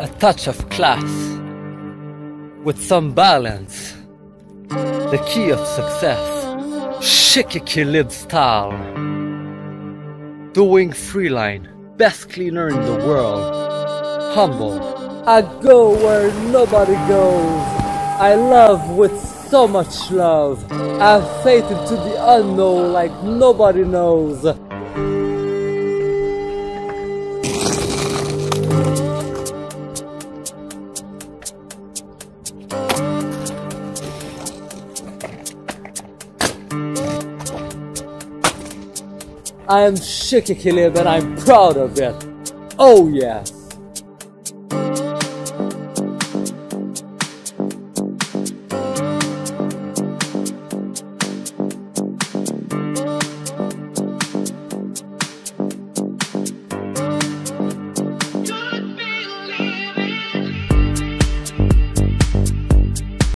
a touch of class, with some balance, the key of success. Chic Équilibre style, doing freeline, best cleaner in the world, humble. I go where nobody goes, I love with so much love, I have faith into the unknown like nobody knows. I am Chic Équilibre and I'm proud of it. Oh yes!